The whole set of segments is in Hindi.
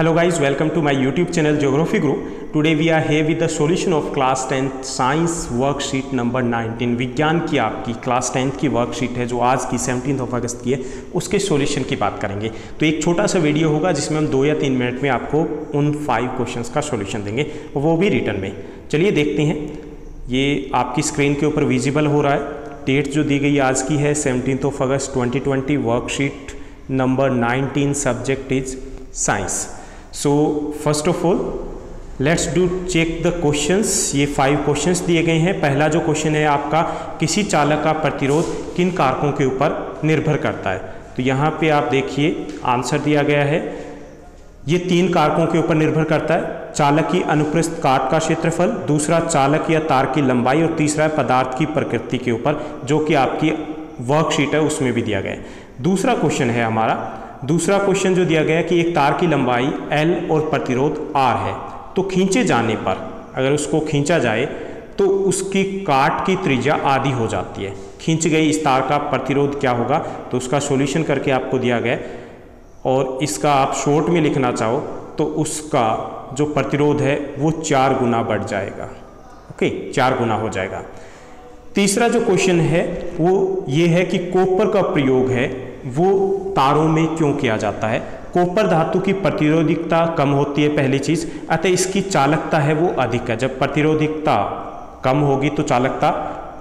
Hello guys, welcome to my YouTube channel Geography Guru. Today we are here with the solution of class 10th science worksheet number 19. विज्ञान की आपकी class 10th की वर्कशीट है जो आज की 17th ऑफ अगस्त की है, उसके सॉल्यूशन की बात करेंगे। तो एक छोटा सा वीडियो होगा जिसमें हम 2 या 3 मिनट में आपको उन 5 क्वेश्चंस का सॉल्यूशन देंगे, वो भी रिटर्न में। चलिए देखते हैं। ये आपकी स्क्रीन के ऊपर विजिबल हो रहा है। डेट जो दी गई आज की है 17 अगस्त 2020, worksheet number 19, subject is science. So first of all let's do check the questions. ये 5 क्वेश्चंस दिए गए हैं। पहला जो क्वेश्चन है आपका, किसी चालक का प्रतिरोध किन कारकों के ऊपर निर्भर करता है। तो यहाँ पे आप देखिए आंसर दिया गया है, ये 3 कारकों के ऊपर निर्भर करता है। चालक की अनुप्रस्थ काट का क्षेत्रफल, दूसरा चालक या तार की लंबाई, और तीसरा है पदार्थ की प्रकृति के ऊपर, जो कि आपकी वर्कशीट है उसमें भी दिया गया है। दूसरा क्वेश्चन है हमारा, दूसरा क्वेश्चन जो दिया गया है कि एक तार की लंबाई L और प्रतिरोध R है, तो खींचे जाने पर अगर उसको खींचा जाए तो उसकी काट की त्रिज्या आधी हो जाती है। खींच गई इस तार का प्रतिरोध क्या होगा, तो उसका सॉल्यूशन करके आपको दिया गया है। और इसका आप शॉर्ट में लिखना चाहो तो उसका जो प्रतिरोध है वो 4 गुना बढ़ जाएगा। ओके, 4 गुना हो जाएगा। तीसरा जो क्वेश्चन है वो ये है कि कॉपर का प्रयोग है वो तारों में क्यों किया जाता है। कॉपर धातु की प्रतिरोधकता कम होती है पहली चीज़, अतः इसकी चालकता है वो अधिक है। जब प्रतिरोधकता कम होगी तो चालकता,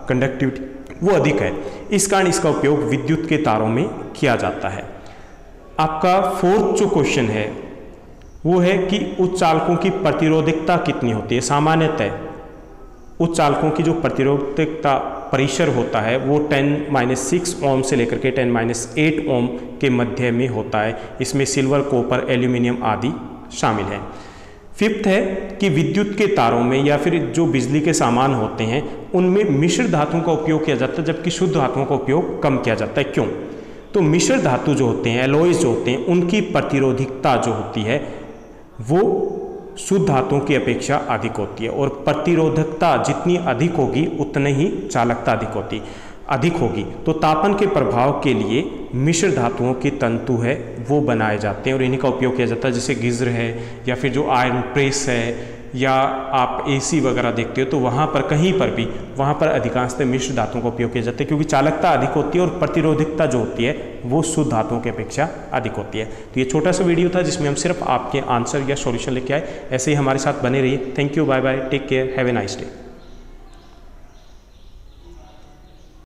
कंडक्टिविटी वो अधिक है, इस कारण इसका उपयोग विद्युत के तारों में किया जाता है। आपका फोर्थ जो क्वेश्चन है वो है कि उच्च चालकों की प्रतिरोधकता कितनी होती है। सामान्यतः उच्च चालकों की जो प्रतिरोधकता परिसर होता है वो 10-6 ओम से लेकर के 10-8 ओम के मध्य में होता है। इसमें सिल्वर, कॉपर, एल्यूमिनियम आदि शामिल हैं। फिफ्थ है कि विद्युत के तारों में या फिर जो बिजली के सामान होते हैं उनमें मिश्र धातुओं का उपयोग किया जाता है, जबकि शुद्ध धातुओं का उपयोग कम किया जाता है। क्यों? तो मिश्र धातु जो होते हैं, एलॉयज जो होते हैं, उनकी प्रतिरोधकता जो होती है वो शुद्ध धातुओं की अपेक्षा अधिक होती है, और प्रतिरोधकता जितनी अधिक होगी उतनी ही चालकता अधिक होगी। तो तापन के प्रभाव के लिए मिश्र धातुओं के तंतु है वो बनाए जाते हैं और इन्हीं का उपयोग किया जाता है, जैसे गीजर है या फिर जो आयरन प्रेस है या आप एसी वगैरह देखते हो, तो वहाँ पर कहीं पर भी वहाँ पर अधिकांशतः मिश्र धातुओं का उपयोग किया जाता है, क्योंकि चालकता अधिक होती है और प्रतिरोधकता जो होती है वो शुद्ध धातुओं की अपेक्षा अधिक होती है। तो ये छोटा सा वीडियो था जिसमें हम सिर्फ आपके आंसर या सॉल्यूशन लेके आए। ऐसे ही हमारे साथ बने रहिए। Thank you, bye bye, take care, have a nice day.